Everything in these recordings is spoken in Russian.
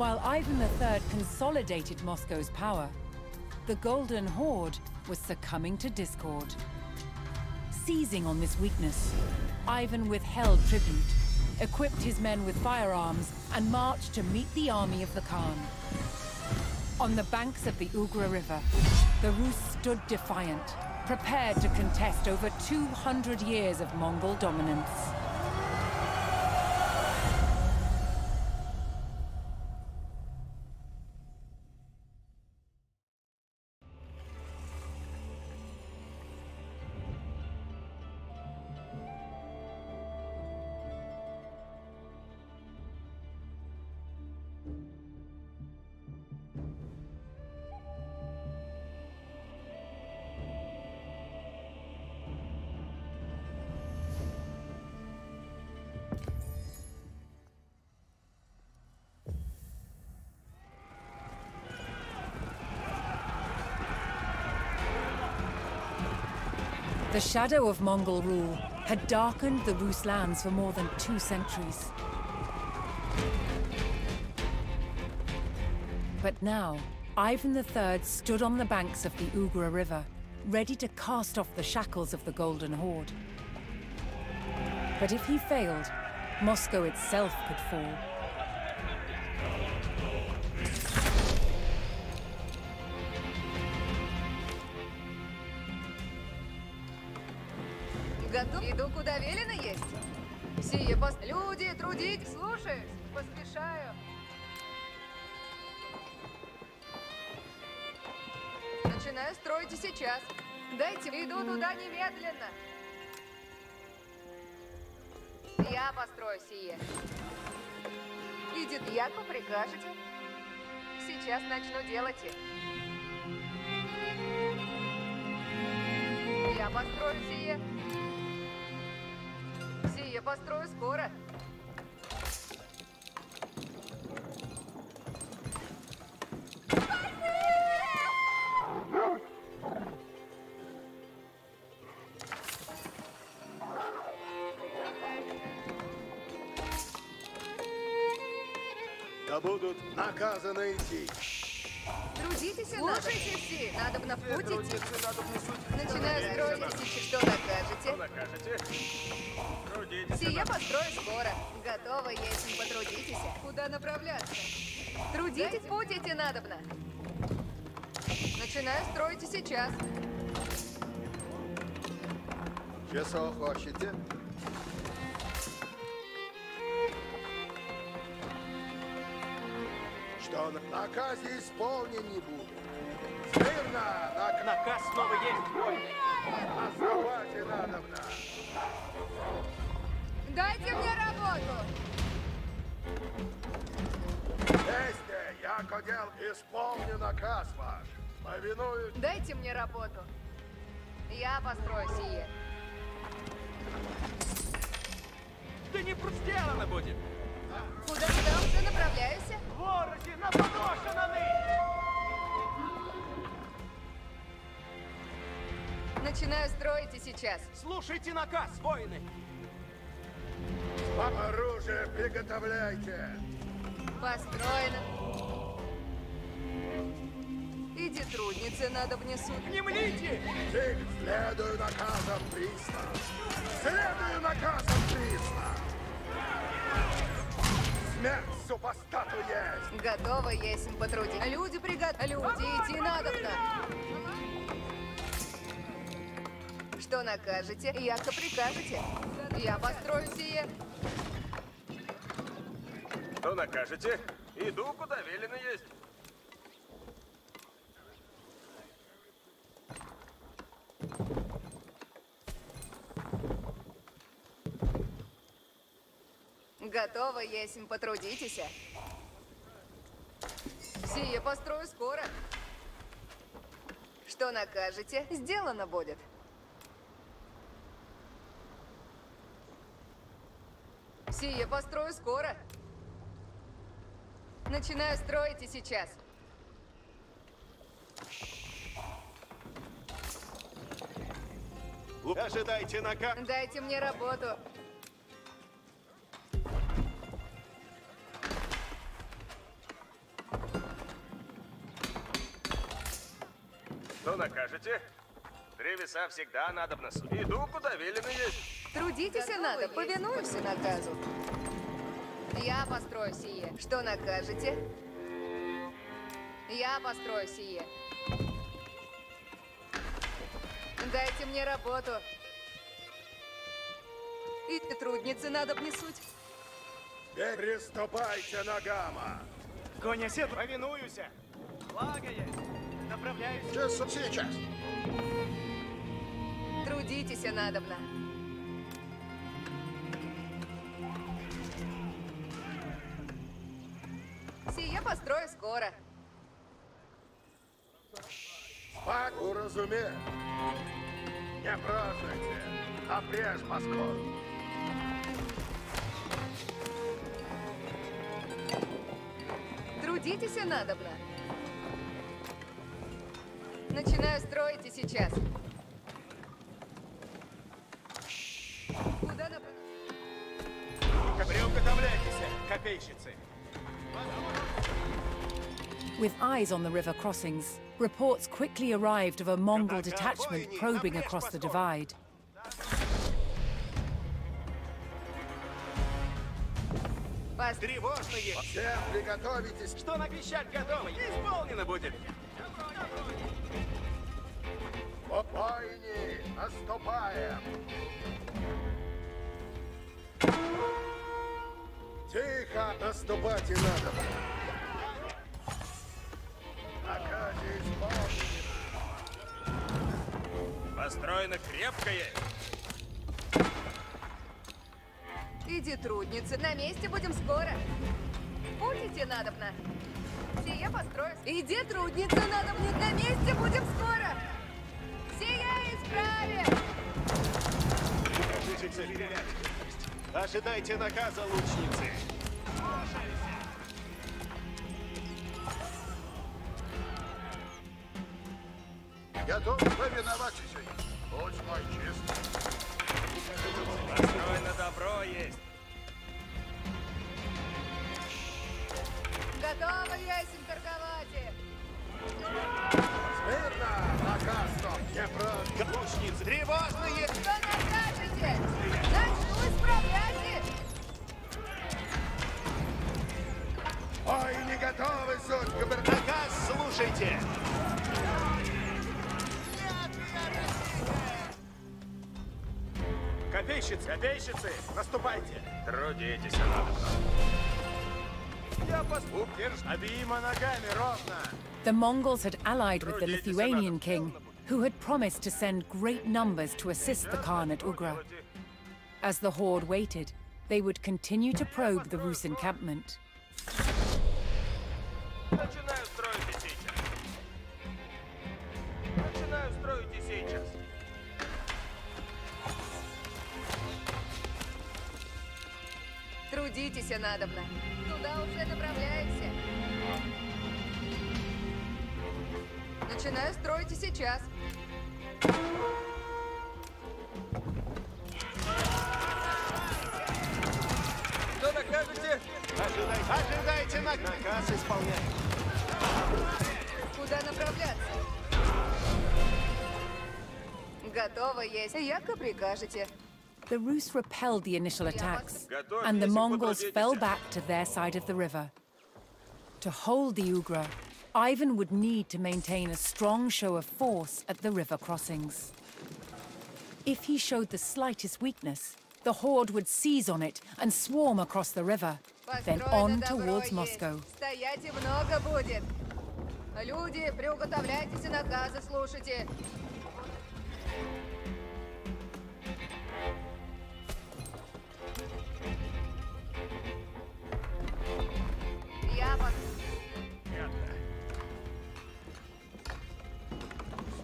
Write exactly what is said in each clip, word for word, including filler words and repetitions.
While Ivan the third consolidated Moscow's power, the Golden Horde was succumbing to discord. Seizing on this weakness, Ivan withheld tribute, equipped his men with firearms, and marched to meet the army of the Khan. On the banks of the Ugra River, the Rus stood defiant, prepared to contest over two hundred years of Mongol dominance. The shadow of Mongol rule had darkened the Rus lands for more than two centuries. But now, Ivan the third stood on the banks of the Ugra River, ready to cast off the shackles of the Golden Horde. But if he failed, Moscow itself could fall. Иду, куда велено есть. Сие пос... Люди, трудить, слушаюсь, поспешаю. Начинаю строить и сейчас. Дайте, иду туда немедленно. Я построю сие. Идет, як вы прикажете. Сейчас начну делать. Я построю сие. Я построю скоро. Да будут наказаны идти. Трудитесь, слушайте все. Надо бы на пути. Начинаю строить, если что докажете. Сие построю скоро. Готово, если потрудитесь. Куда направляться? Трудитесь, путь идти надобно. Начинаю строить и сейчас. Часов хочете? Что наказ исполнен не будет. Мирно! Нак... Наказ снова есть бой. Оставать и надобно. Дайте мне работу! Песня, яко дел, исполни наказ ваш. Повинуюсь... Дайте мне работу. Я построю сие. Да не сделано будет! Куда я уже направляюсь? Вороги на поношенаны! Начинаю строить и сейчас. Слушайте наказ, воины! Оружие приготовляйте! Построено! Иди, трудницы, надо внесут. Не млите! Ты, следую наказам приста! Следую наказам приста! Смерть супостату есть! Готово, если потрудить. Люди приготовят. Люди, идти надо в... Что накажете, яко прикажете. Я построю сие. Что накажете? Иду, куда велено есть. Готово, есмь, потрудитесь. Сие построю скоро. Что накажете, сделано будет. Сие построю скоро. Начинаю строить и сейчас. Ожидайте наказ. Дайте мне работу. Что накажете? Три веса всегда надобно. Иду, куда велено есть. Трудитесь, и надо, повинуемся наказу. Я построю сие. Что накажете? Я построю сие. Дайте мне работу. И трудницы надо внесуть. Переступайте ногама. Коня сед, повинуюсь. Благо я. Направляюсь. Сейчас, сейчас. Трудитесь, надобно. Сие построю скоро. Пак уразуме. Не празднуйте, а прежь Москву. Трудитесь, надобно. Начинаю строить и сейчас. Куда направляйтесь? Приуготовляйтесь, копейщицы. With eyes on the river crossings, reports quickly arrived of a Mongol detachment probing across the divide. Тревожно есть. Всем приготовитесь. Что наобещать готово, исполнено будет. По бойне наступаем. Тихо, наступать и надо. Построено крепкое. Иди, трудницы, на месте будем скоро. Помните, надобно. Сие построю. Иди, трудницы, надобно, на месте будем скоро. Сие исправим. Ожидайте наказа, лучницы. Готов повиноваться. Будь мой честный. Построено добро есть. Готова я этим торговать. Смирно, наказ, не прав. Лучницы, тревожные. Что накажете? Начну исправлять. Ой, не готовы, суд, губернатор. Наказ, слушайте. Копейщицы, копейщицы, наступайте! Трудитесь, надо. Я поступ, держ, обеими ногами ровно. The Mongols had allied with the Lithuanian king, who had promised to send great numbers to assist the Khan at Ugra. As the horde waited, they would continue to probe the Rus encampment. Начинаю строить и сейчас. Начинаю строить и сейчас. Трудитесь, надобно. Туда уже направляемся. Начинаю строить и сейчас. Что накажете? Ожидайте, ожидайте наказ. Наказ исполняйте. Куда направляться? Готово есть. Яко прикажете. The Rus repelled the initial attacks, and the Mongols fell back to their side of the river. To hold the Ugra, Ivan would need to maintain a strong show of force at the river crossings. If he showed the slightest weakness, the horde would seize on it and swarm across the river, then on towards Moscow.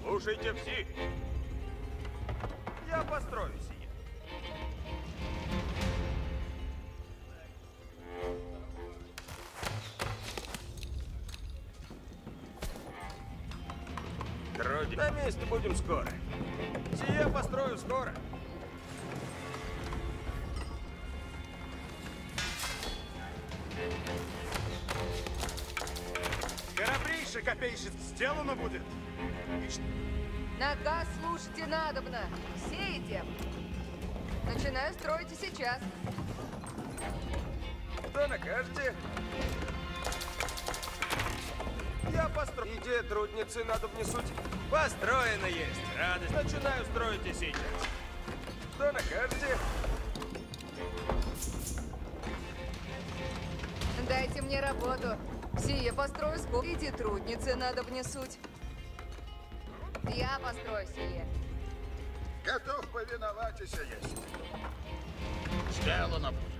Слушайте все. Я построю сие. Трудитесь. На месте будем скоро. Сие построю скоро. больше копейщиц сделано будет. Наказ слушайте надобно. Все идем. Начинаю строить и сейчас. Да накажете. Я построю. Идея трудницы надо внесуть. Построено есть. Радость. Начинаю строить и сейчас. Да накажете. Дайте мне работу. Сие построю сколько. Иди трудницы надо внесуть. Я построю сие. Готов повиновать и сие есть. Сделано будет.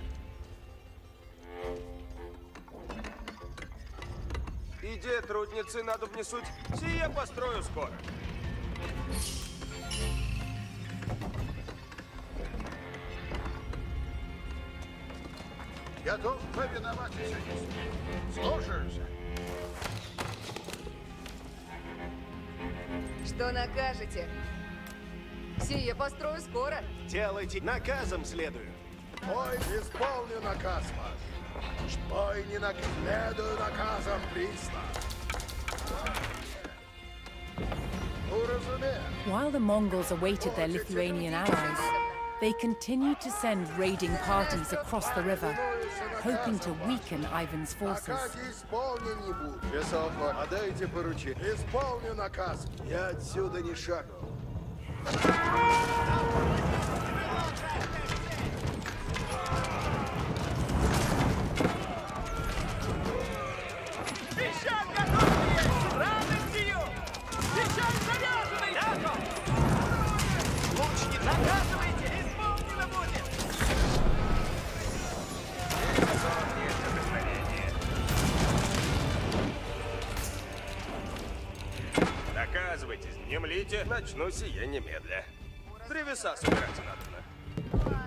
Иди трудницы надо внесуть. Сие построю скоро. Готов повиновать и сие есть. Слушаемся. Что накажете? Сие построю скоро. Делайте. Наказом следую. Ой, исполню наказ ваш. Ой, не наказ. Следую наказом присно. While the Mongols awaited their Lithuanian allies, they continued to send raiding parties across the river, hoping to weaken Ivan's forces. Начну сие немедля. Древеса собирать надо.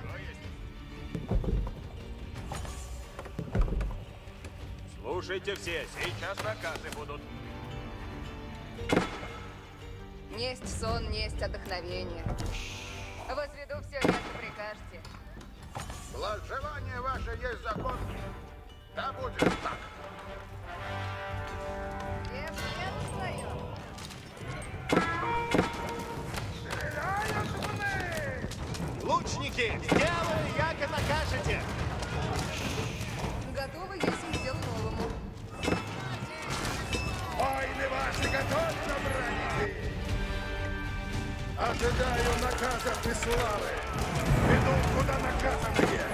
Слушайте все, сейчас наказы будут. Несть сон, несть отдохновение. Возведу все, как прикажете. Благожелание ваше есть закон. Да будет так. Лучники, сделаю, яко накажете. Готовы, если сделал новому. Войны ваши готовы набрать. Ожидаю наказов и славы. Иду, куда наказанные.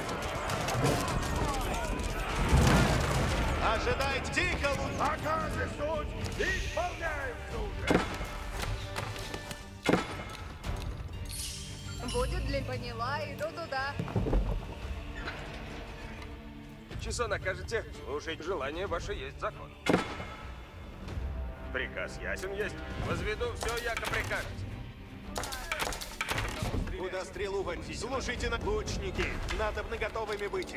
Ожидайте тихо, лучше. Наказы суть, исполняются уже. Будет ли поняла, иду туда. Часа накажете, слушайте, желание ваше есть закон. Приказ ясен есть. Возведу все, яко прикажете. Куда стрелу вонзить? Слушайте на лучники. Надо бы готовыми быть.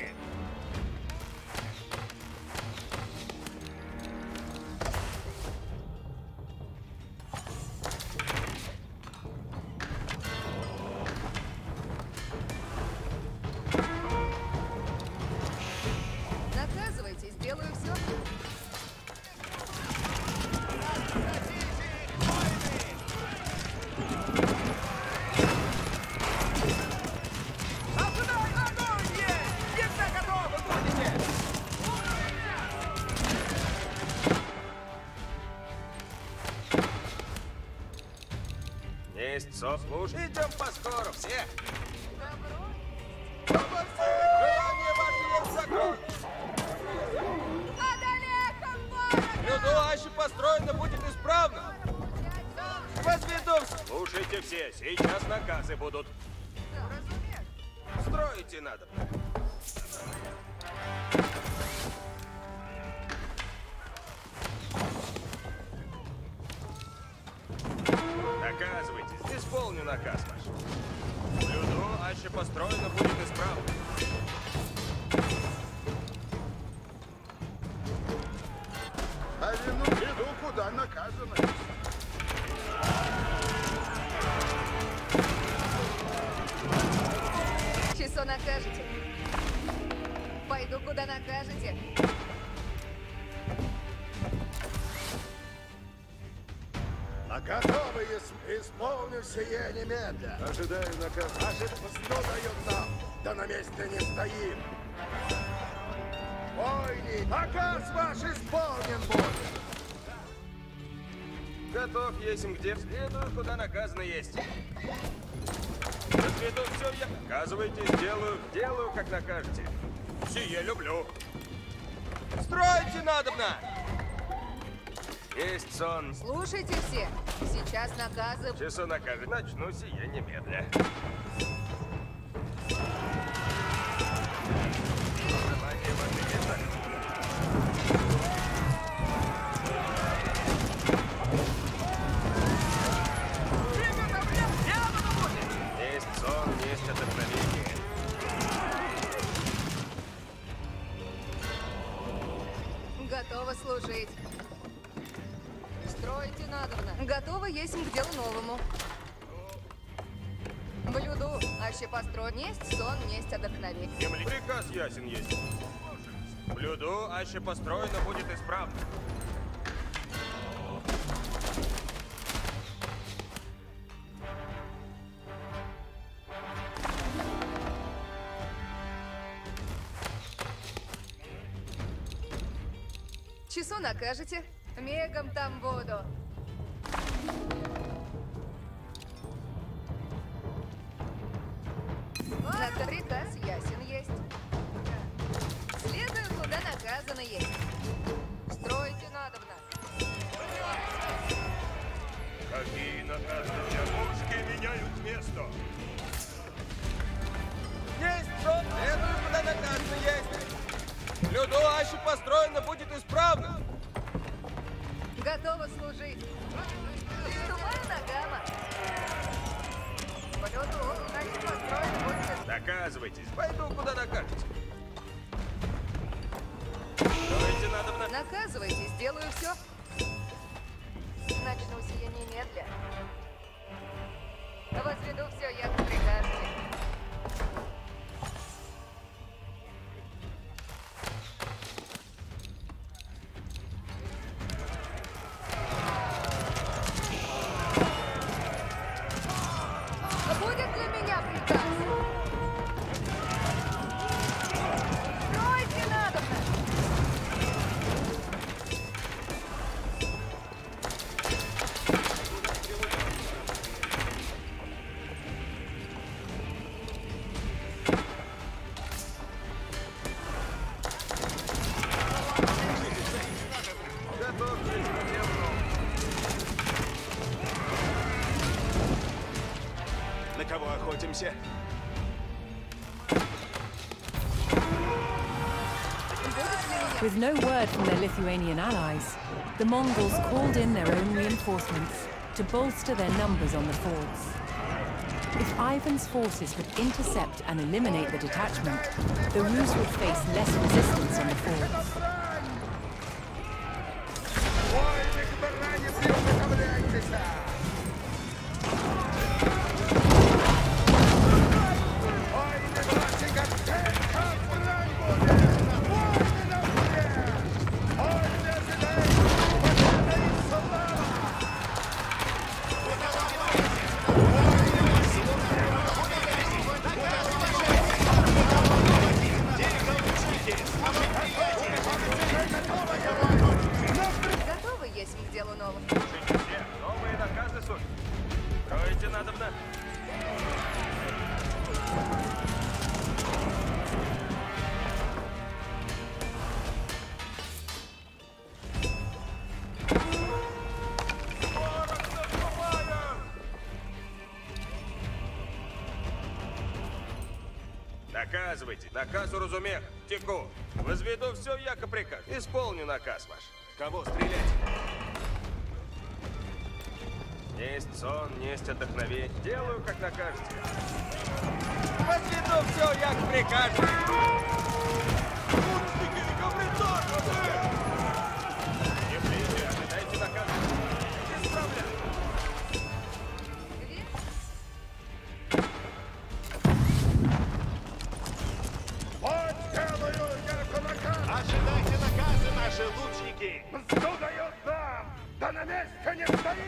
Идем поскору все. Людуаще построено будет исправно. Возведу. Слушайте все, сейчас наказы будут. Строите надо. Наказывайте. Исполню наказ ваш. Люду, аще построено будет исправно. А вину веду, куда наказано. Часо накажете. Пойду, куда накажете. Готовы, исполню сие немедля. Ожидаю наказ. Ожидаю, что дает нам, да на месте не стоим. Войны, наказ ваш исполнен будет. Готов, есим где. Следую, куда наказано есть. Разведу все я. Наказывайте, сделаю, делаю, как накажете. Сие люблю. Стройте надобно! Есть сон. Слушайте все. Сейчас наказы. Часу накажет. Начну сие немедля. Есть сон, есть отдохновение. Приказ ясен есть. Блюду, аще построено, будет исправно. Часу накажете? Мегом там воду. Приказ ясен есть. Следуем, куда наказано есть. Стройте надобно. Какие наказы? Чекушки меняют место. Есть, сон. Следуем, куда наказано есть. Люду аще построено будет исправно. Готово служить. Приступай, Нагама. Доказывайтесь. Пойду, куда накажете. Давайте надо мной. Наказывайтесь, сделаю все. Начну сие немедля. Возведу все, я прикажете. Охотимся. With no word from their Lithuanian allies, the Mongols called in their own reinforcements to bolster their numbers on the forts. If Ivan's forces would intercept and eliminate the detachment, the Rus would face less resistance on the forts. Наказывайте. Наказ уразумех. Теку. Возведу все, яко приказ. Исполню наказ ваш. Кого стрелять? Есть сон, есть отдохновение. Делаю, как накажете. Возведу все, яко прикажете. Не ближе, ожидайте наказ. Исправляю. Ожидайте наказы, наши лучники! Что дает нам? Да на месте не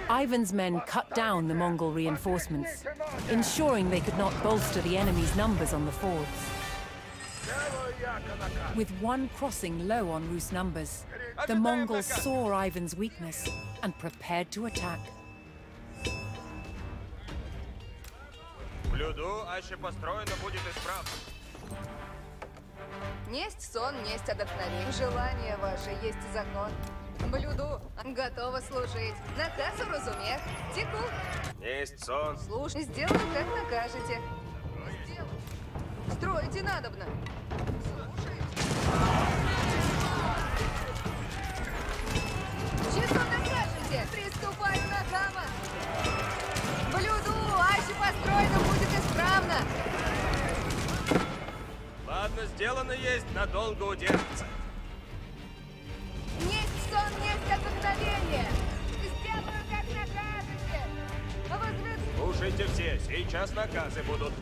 Ivan's men cut down the Mongol reinforcements, ensuring they could not bolster the enemy's numbers on the fords. With one crossing low on Rus numbers, the Mongols saw Ivan's weakness and prepared to attack. Несть сон, несть отдохновение. Желание ваше есть закон. Блюду, готова служить. Наказу разумех. Теку. Несть сон. Слушай, сделаем, как накажете. Строите надобно. Слушай. Чисто накажете. Приступаю на хама. Блюду, аще построено будет исправно. Ладно, сделано есть, надолго удержится. Есть сон, есть отдохновение. Сделаю, как накажете. Возврат... Слушайте все, сейчас наказы будут.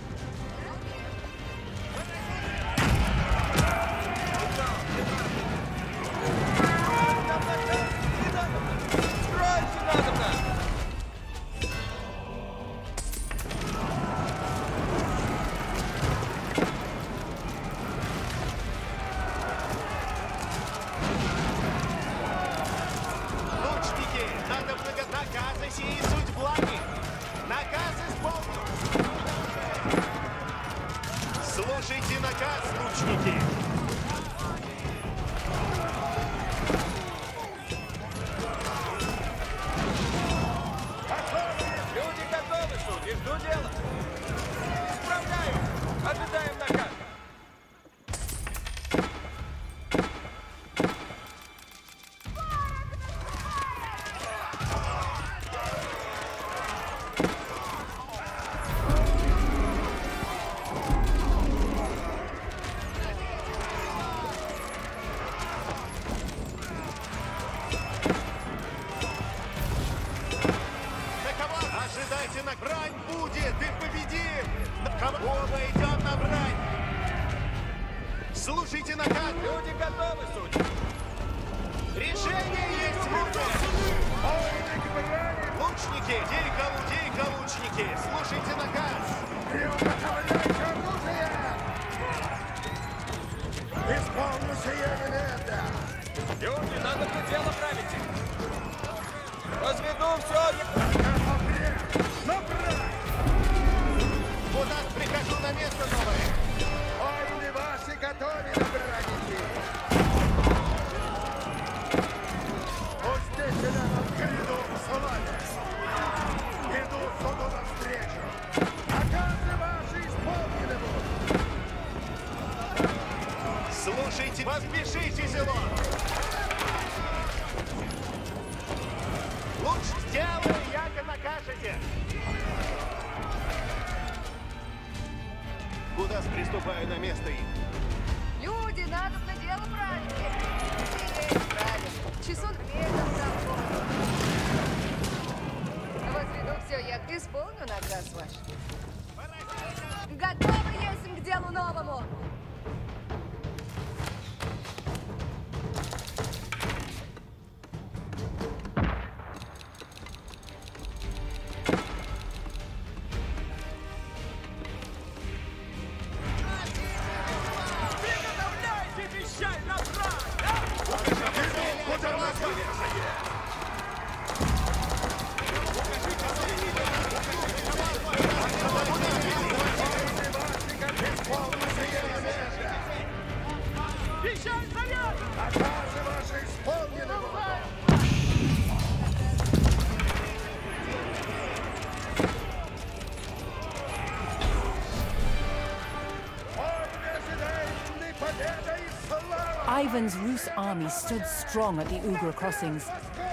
Ivan's Rus army stood strong at the Ugra crossings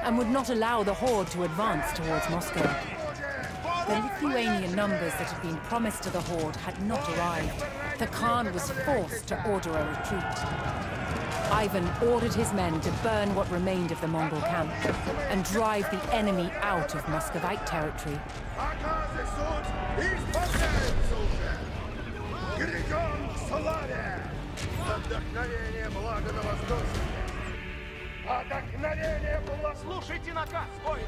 and would not allow the horde to advance towards Moscow. The Lithuanian numbers that had been promised to the horde had not arrived. The Khan was forced to order a retreat. Ivan ordered his men to burn what remained of the Mongol camp and drive the enemy out of Muscovite territory. Отдохновение блага на воздухе! Отдохновение блага! Слушайте наказ, воины!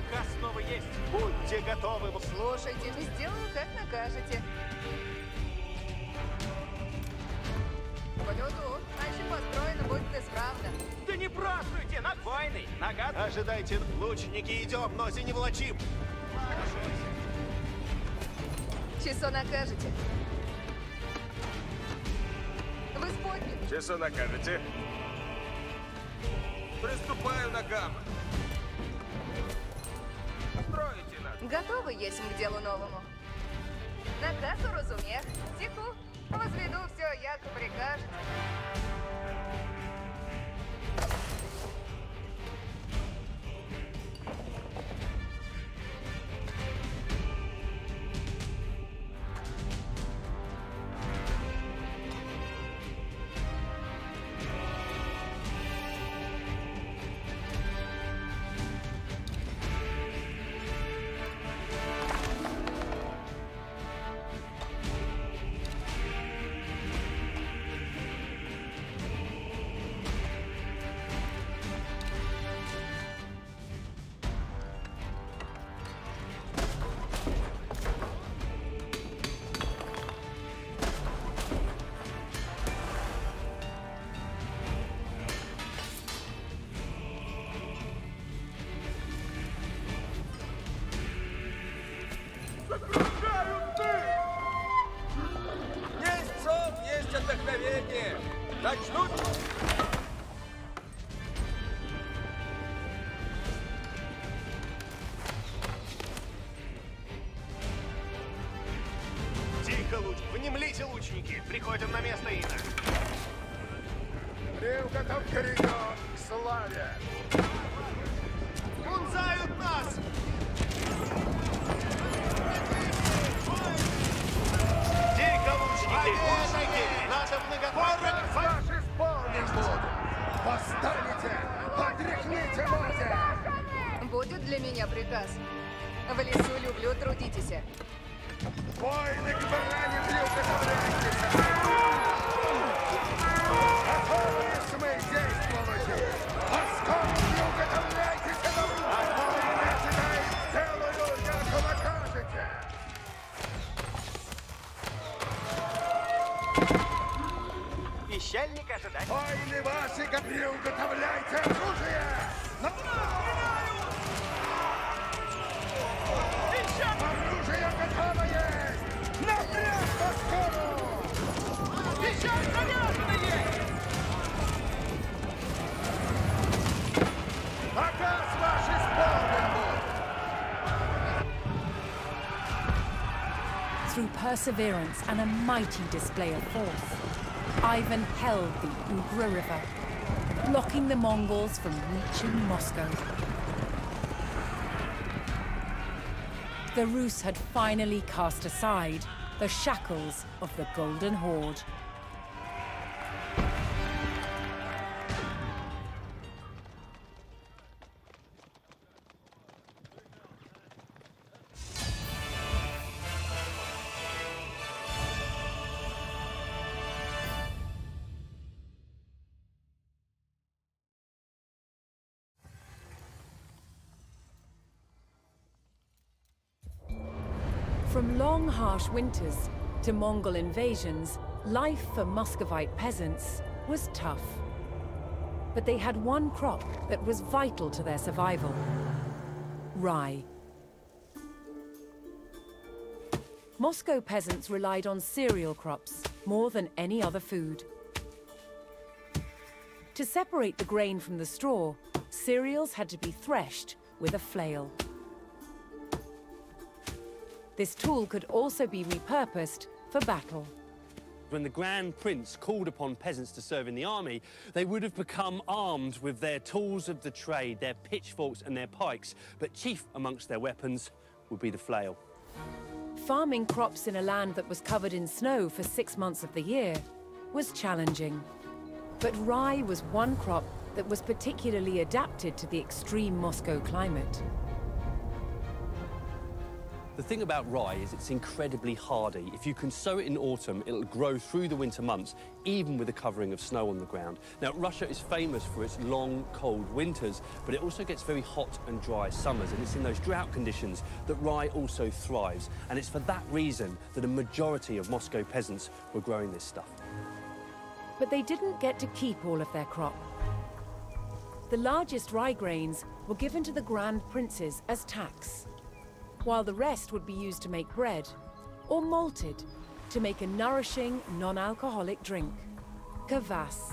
Наказ снова есть. Будьте готовы. Слушайте, мы сделаем, как накажете. По лёду, значит, построено будет исправно. Да не празднуйте, над войной, нагад. Ожидайте, лучники, идем, но не влачим. Часо накажете. Вы сподни. Часо накажете. Приступаю ногам. Готовы есть к делу новому. Наказ уразумех. Тиху. Возведу все, як прикажет. Приходим на место, Инна. Ревка там коридор к славе. Кунзают нас! Дико, лучники, лучники! Надо многотворно ваш исполнить будут! Восстанете! Подряхните ноги! Будет для меня приказ. В лесу люблю, трудитесь. Войны к бараням люблю, Войны ваши, Габри, уготовляйте оружие! На Through perseverance and a mighty display of force, Ivan held the Ugra River, blocking the Mongols from reaching Moscow. The Rus had finally cast aside the shackles of the Golden Horde. From long, harsh winters to Mongol invasions, life for Muscovite peasants was tough. But they had one crop that was vital to their survival: rye. Moscow peasants relied on cereal crops more than any other food. To separate the grain from the straw, cereals had to be threshed with a flail. This tool could also be repurposed for battle. When the Grand Prince called upon peasants to serve in the army, they would have become armed with their tools of the trade, their pitchforks and their pikes, but chief amongst their weapons would be the flail. Farming crops in a land that was covered in snow for six months of the year was challenging. But rye was one crop that was particularly adapted to the extreme Moscow climate. The thing about rye is it's incredibly hardy. If you can sow it in autumn, it'll grow through the winter months, even with a covering of snow on the ground. Now, Russia is famous for its long, cold winters, but it also gets very hot and dry summers, and it's in those drought conditions that rye also thrives. And it's for that reason that a majority of Moscow peasants were growing this stuff. But they didn't get to keep all of their crop. The largest rye grains were given to the Grand Princes as tax, while the rest would be used to make bread, or malted, to make a nourishing, non-alcoholic drink, kvass.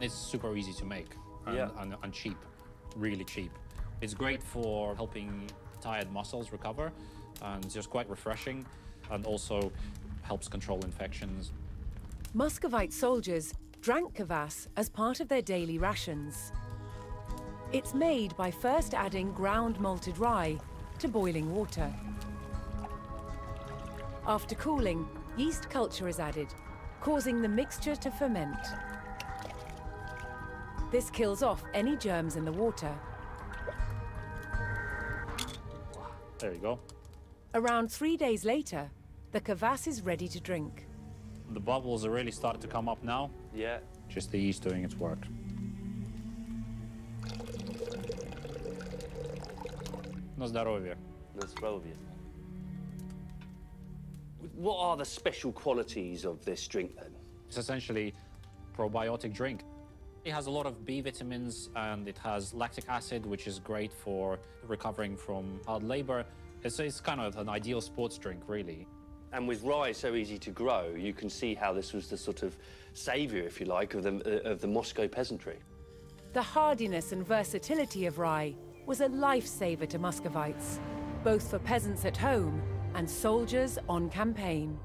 It's super easy to make, and, yeah. and, and cheap, really cheap. It's great for helping tired muscles recover, and it's just quite refreshing, and also helps control infections. Muscovite soldiers drank kvass as part of their daily rations. It's made by first adding ground malted rye to boiling water. After cooling, yeast culture is added, causing the mixture to ferment. This kills off any germs in the water. There you go. Around three days later, the kvass is ready to drink. The bubbles are really starting to come up now. Yeah. Just the yeast doing its work. Na zdorovie. Na zdorovie. What are the special qualities of this drink then? It's essentially a probiotic drink. It has a lot of B vitamins and it has lactic acid, which is great for recovering from hard labor. It's, it's kind of an ideal sports drink, really. And with rye so easy to grow, you can see how this was the sort of savior, if you like, of the, of the Moscow peasantry. The hardiness and versatility of rye was a lifesaver to Muscovites, both for peasants at home and soldiers on campaign.